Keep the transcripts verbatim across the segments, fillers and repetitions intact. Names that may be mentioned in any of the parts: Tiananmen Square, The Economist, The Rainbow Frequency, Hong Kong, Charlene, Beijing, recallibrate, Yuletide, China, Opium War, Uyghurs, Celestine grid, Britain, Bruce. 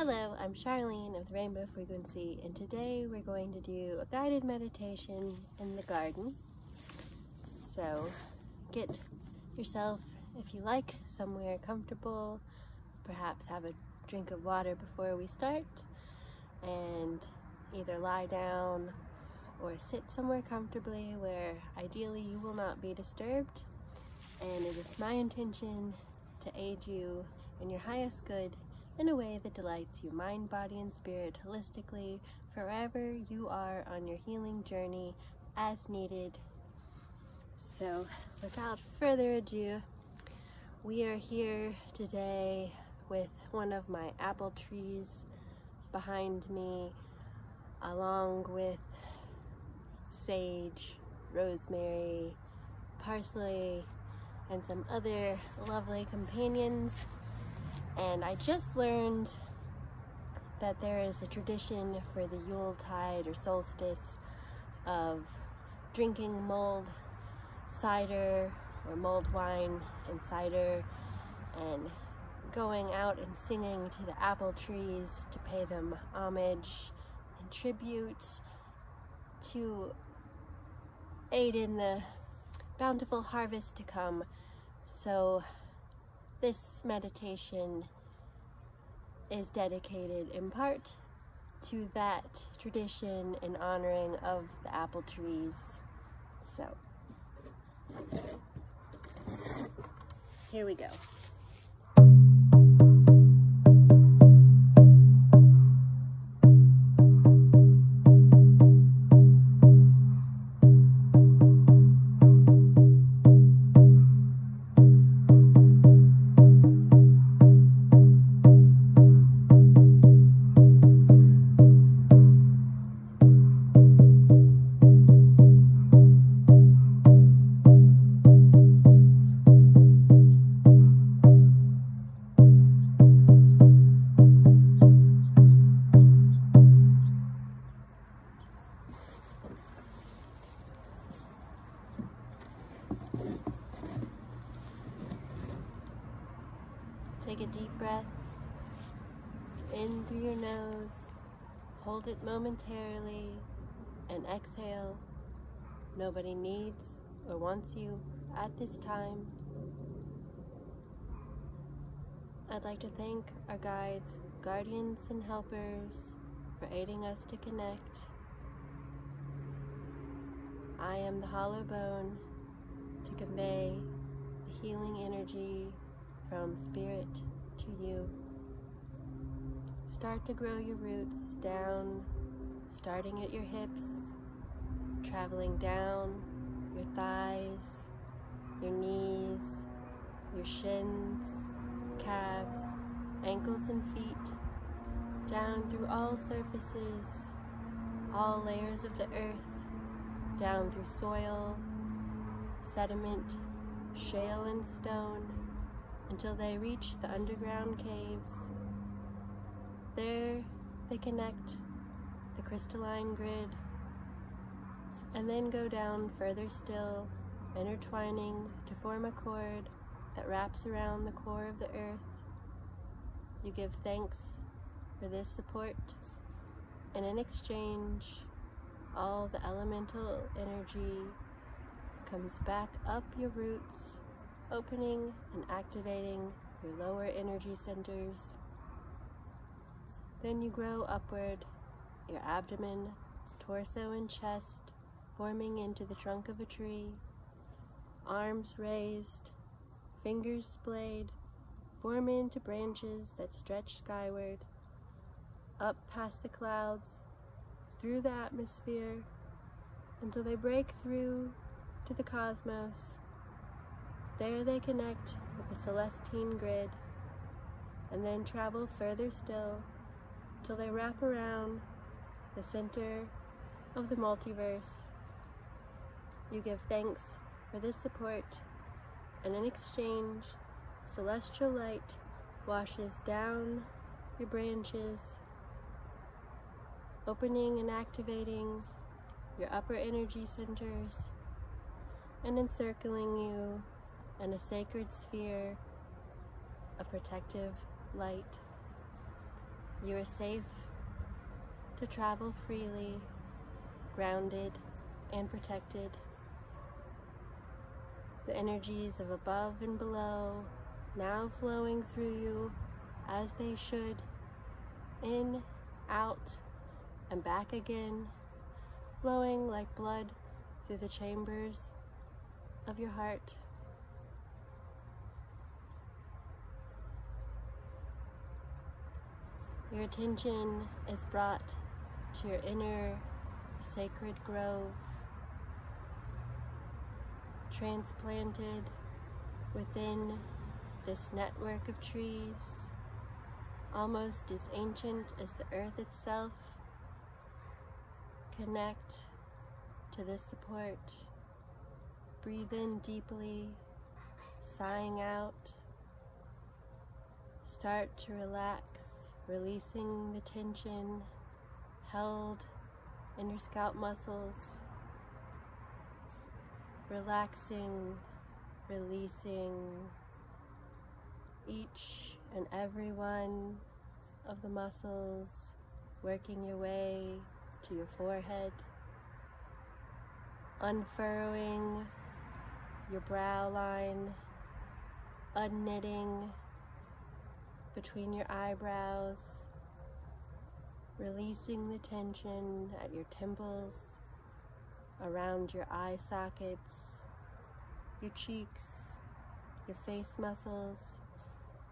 Hello, I'm Charlene of The Rainbow Frequency, and today we're going to do a guided meditation in the garden. So get yourself, if you like, somewhere comfortable, perhaps have a drink of water before we start, and either lie down or sit somewhere comfortably where ideally you will not be disturbed, and it is my intention to aid you in your highest good in a way that delights you mind, body, and spirit holistically, forever you are on your healing journey as needed. So without further ado, we are here today with one of my apple trees behind me, along with sage, rosemary, parsley, and some other lovely companions. And I just learned that there is a tradition for the Yuletide or solstice of drinking mulled cider or mulled wine and cider, and going out and singing to the apple trees to pay them homage and tribute, to aid in the bountiful harvest to come. So this meditation is dedicated in part to that tradition in honoring of the apple trees. So here we go. Take a deep breath in through your nose, hold it momentarily, and exhale. Nobody needs or wants you at this time. I'd like to thank our guides, guardians, and helpers for aiding us to connect. I am the hollow bone to convey the healing energy from spirit to you. Start to grow your roots down, starting at your hips, traveling down your thighs, your knees, your shins, calves, ankles, and feet, down through all surfaces, all layers of the earth, down through soil, sediment, shale, and stone, until they reach the underground caves. There they connect the crystalline grid, and then go down further still, intertwining to form a cord that wraps around the core of the earth. You give thanks for this support, and in exchange, all the elemental energy comes back up your roots, opening and activating your lower energy centers. Then you grow upward, your abdomen, torso, and chest forming into the trunk of a tree, arms raised, fingers splayed, form into branches that stretch skyward, up past the clouds, through the atmosphere, until they break through to the cosmos. There they connect with the Celestine grid, and then travel further still till they wrap around the center of the multiverse. You give thanks for this support, and in exchange, celestial light washes down your branches, opening and activating your upper energy centers, and encircling you and a sacred sphere of protective light. You are safe to travel freely, grounded and protected. The energies of above and below now flowing through you as they should, in, out, and back again, flowing like blood through the chambers of your heart. Your attention is brought to your inner sacred grove, transplanted within this network of trees, almost as ancient as the earth itself. Connect to this support. Breathe in deeply, sighing out. Start to relax, releasing the tension held in your scalp muscles. Relaxing, releasing each and every one of the muscles, working your way to your forehead, unfurrowing your brow line, unknitting between your eyebrows, releasing the tension at your temples, around your eye sockets, your cheeks, your face muscles,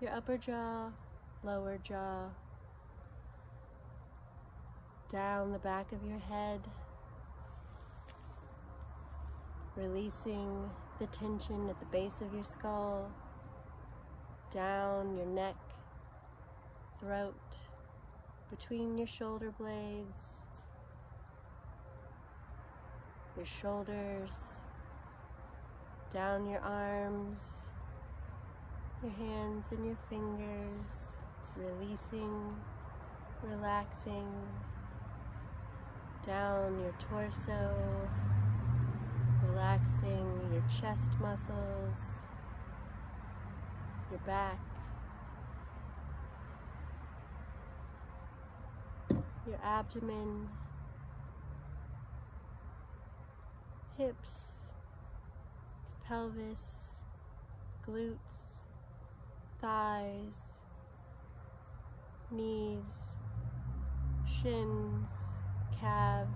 your upper jaw, lower jaw, down the back of your head, releasing the tension at the base of your skull, down your neck, throat, between your shoulder blades, your shoulders, down your arms, your hands and your fingers, releasing, relaxing, down your torso, relaxing your chest muscles, your back, your abdomen, hips, pelvis, glutes, thighs, knees, shins, calves,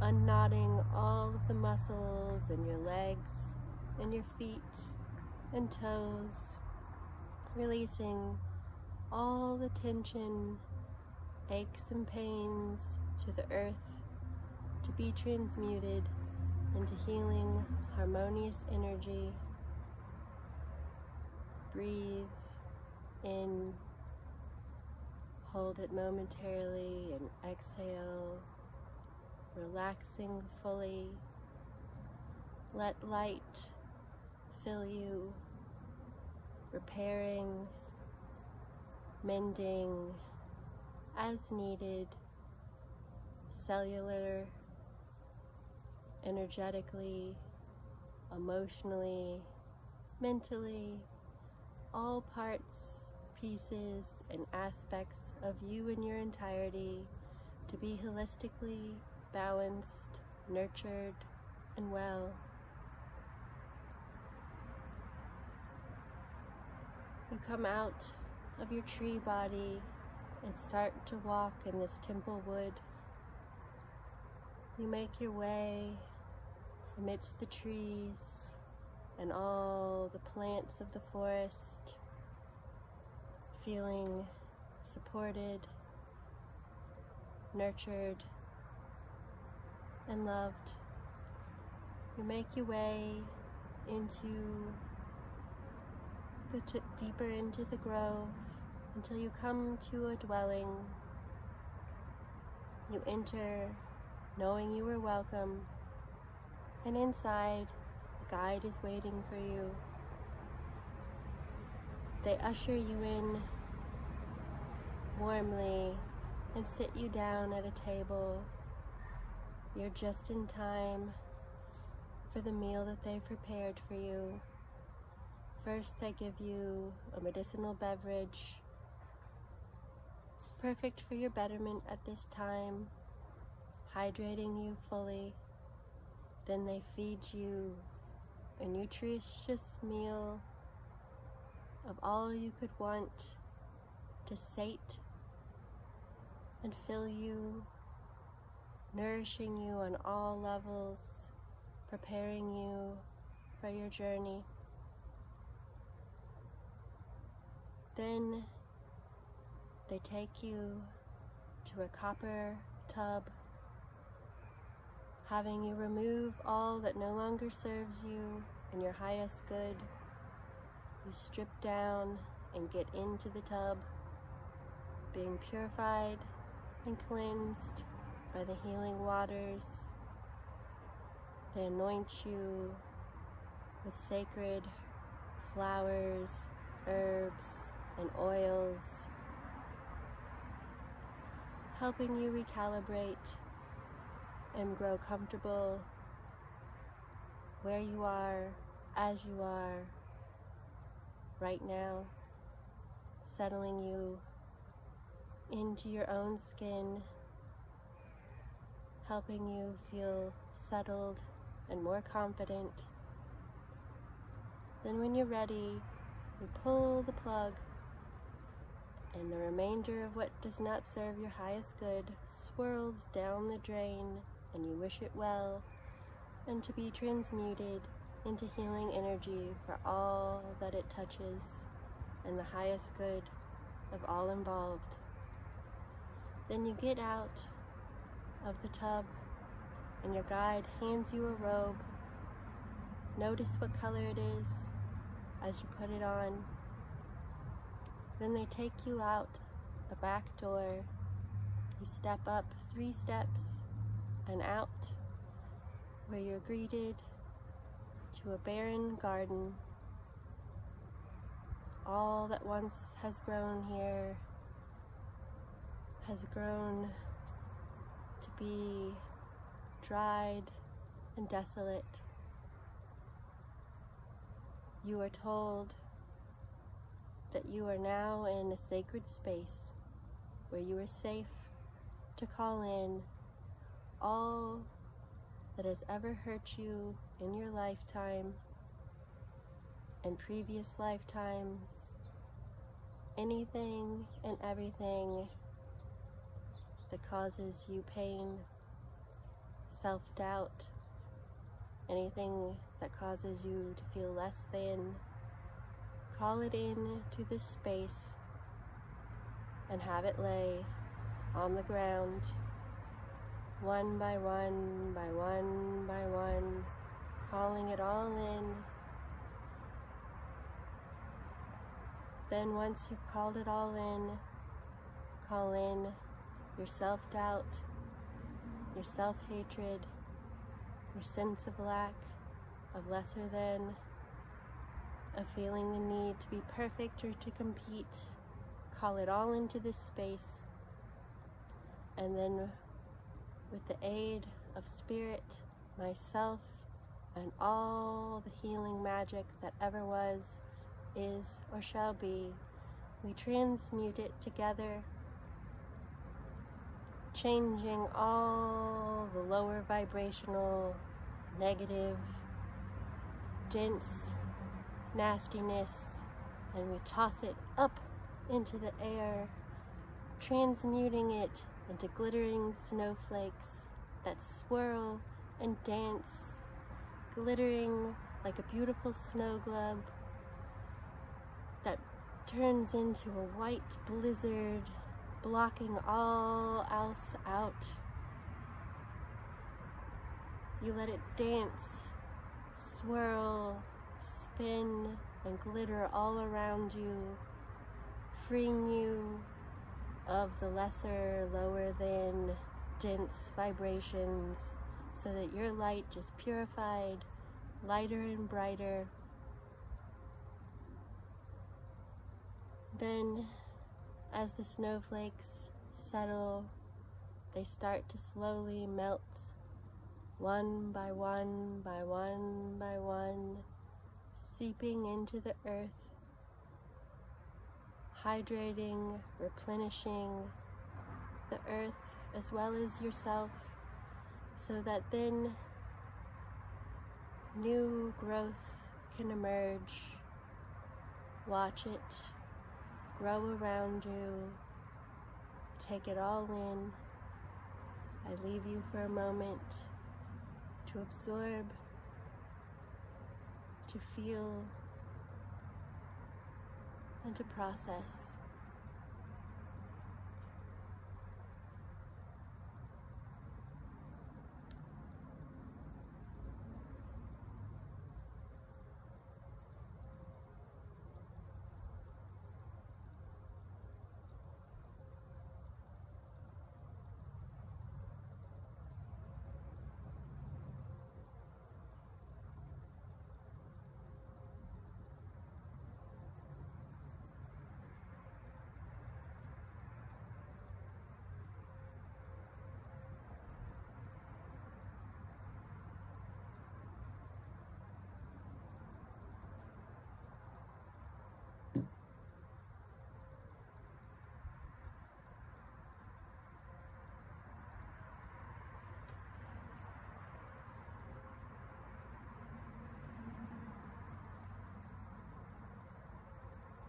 unknotting all of the muscles in your legs and your feet and toes, releasing all the tension, aches and pains to the earth to be transmuted into healing, harmonious energy. Breathe in, hold it momentarily, and exhale, relaxing fully. Let light fill you, repairing, mending as needed, cellular, energetically, emotionally, mentally, all parts, pieces, and aspects of you in your entirety to be holistically balanced, nurtured, and well. You come out of your tree body and start to walk in this temple wood. You make your way amidst the trees and all the plants of the forest, feeling supported, nurtured, and loved. You make your way into the t deeper into the grove until you come to a dwelling. You enter knowing you are welcome, and inside a guide is waiting for you. They usher you in warmly and sit you down at a table. You're just in time for the meal that they prepared for you. First, they give you a medicinal beverage, perfect for your betterment at this time, hydrating you fully. Then they feed you a nutritious meal of all you could want to sate and fill you, nourishing you on all levels, preparing you for your journey. Then they take you to a copper tub, having you remove all that no longer serves you and your highest good. You strip down and get into the tub, being purified and cleansed by the healing waters. They anoint you with sacred flowers, herbs, and oils, helping you recalibrate and grow comfortable where you are, as you are, right now, settling you into your own skin, helping you feel settled and more confident. Then when you're ready, you pull the plug and the remainder of what does not serve your highest good swirls down the drain, and you wish it well and to be transmuted into healing energy for all that it touches and the highest good of all involved. Then you get out of the tub and your guide hands you a robe. Notice what color it is as you put it on. Then they take you out the back door. You step up three steps and out, where you're greeted to a barren garden. All that once has grown here has grown to be dried and desolate. You are told that you are now in a sacred space where you are safe to call in all that has ever hurt you in your lifetime and previous lifetimes, anything and everything that causes you pain, self-doubt, anything that causes you to feel less than. Call it in to this space and have it lay on the ground, one by one by one by one, calling it all in. Then once you've called it all in, call in your self-doubt, your self-hatred, your sense of lack, of lesser than, of feeling the need to be perfect or to compete. Call it all into this space, and then with the aid of spirit, myself, and all the healing magic that ever was, is, or shall be, we transmute it together, changing all the lower vibrational, negative, dense nastiness, and we toss it up into the air, transmuting it into glittering snowflakes that swirl and dance, glittering like a beautiful snow globe that turns into a white blizzard, blocking all else out. You let it dance, swirl, spin, and glitter all around you, freeing you of the lesser, lower than, dense vibrations, so that your light is purified, lighter and brighter. Then, as the snowflakes settle, they start to slowly melt, one by one by one by one, seeping into the earth, hydrating, replenishing, the earth as well as yourself, so that then new growth can emerge. Watch it grow around you. Take it all in. I leave you for a moment to absorb, to feel, and to process.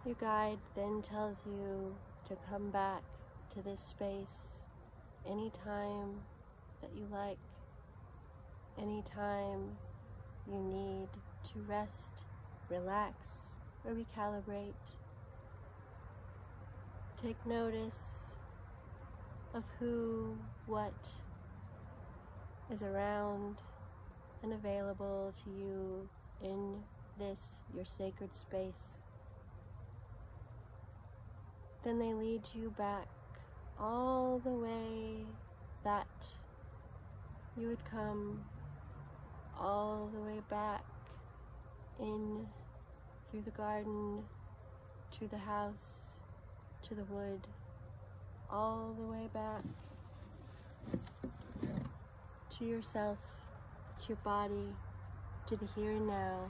Your guide then tells you to come back to this space anytime that you like, anytime you need to rest, relax, or recalibrate. Take notice of who, what is around and available to you in this, your sacred space. Then they lead you back all the way that you would come, all the way back in through the garden, to the house, to the wood, all the way back to yourself, to your body, to the here and now.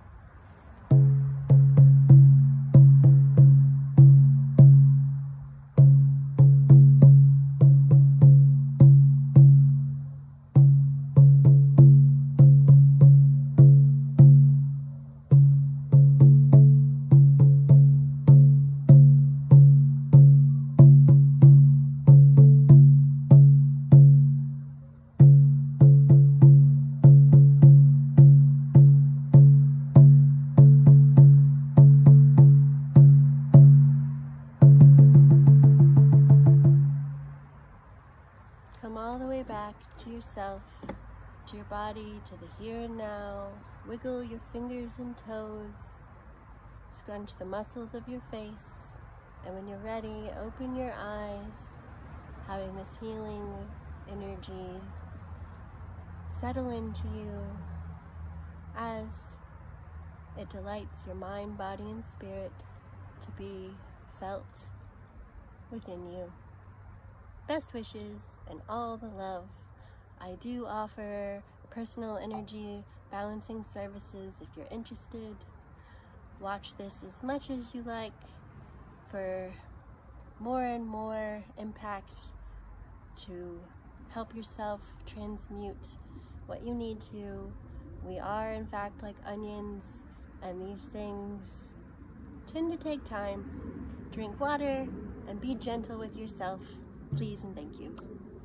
To your body, to the here and now. Wiggle your fingers and toes. Scrunch the muscles of your face. And when you're ready, open your eyes, having this healing energy settle into you as it delights your mind, body, and spirit to be felt within you. Best wishes and all the love. I do offer personal energy balancing services if you're interested. Watch this as much as you like for more and more impact to help yourself transmute what you need to. We are in fact like onions, and these things tend to take time. Drink water and be gentle with yourself, please and thank you.